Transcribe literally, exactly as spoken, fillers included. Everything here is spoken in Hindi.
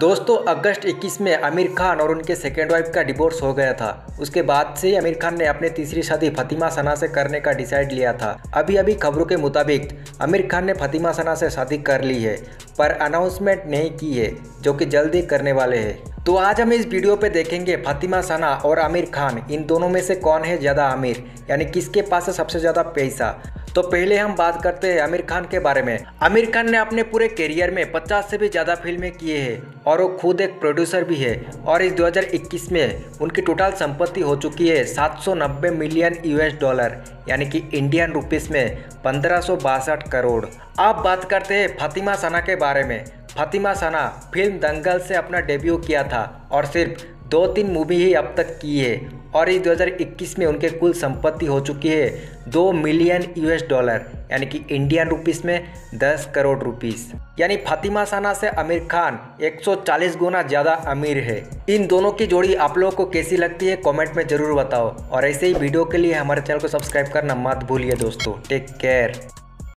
दोस्तों अगस्त इक्कीस में आमिर खान और उनके सेकेंड वाइफ का डिवोर्स हो गया था। उसके बाद से ही आमिर खान ने अपने तीसरी शादी फतिमा सना से करने का डिसाइड लिया था। अभी अभी खबरों के मुताबिक आमिर खान ने फतिमा सना से शादी कर ली है, पर अनाउंसमेंट नहीं की है, जो कि जल्दी करने वाले हैं। तो आज हम इस वीडियो पे देखेंगे फतिमा सना और आमिर खान, इन दोनों में से कौन है ज़्यादा अमीर, यानी किसके पास है सबसे ज़्यादा पैसा। तो पहले हम बात करते हैं आमिर खान के बारे में। आमिर खान ने अपने पूरे करियर में पचास से भी ज़्यादा फिल्में किए हैं और वो खुद एक प्रोड्यूसर भी है। और इस दो हज़ार इक्कीस में उनकी टोटल संपत्ति हो चुकी है सात सौ नब्बे मिलियन यूएस डॉलर, यानी कि इंडियन रुपीस में पंद्रह सौ बासठ करोड़। अब बात करते हैं फतिमा सना के बारे में। फतिमा सना फिल्म दंगल से अपना डेब्यू किया था और सिर्फ दो तीन मूवी ही अब तक की है। और इस दो हज़ार इक्कीस में उनके कुल संपत्ति हो चुकी है दो मिलियन यूएस डॉलर, यानी कि इंडियन रुपीस में दस करोड़ रुपीस। यानी फतिमा सना से आमिर खान एक सौ चालीस गुना ज़्यादा अमीर है। इन दोनों की जोड़ी आप लोगों को कैसी लगती है कमेंट में ज़रूर बताओ। और ऐसे ही वीडियो के लिए हमारे चैनल को सब्सक्राइब करना मत भूलिए दोस्तों। Take care.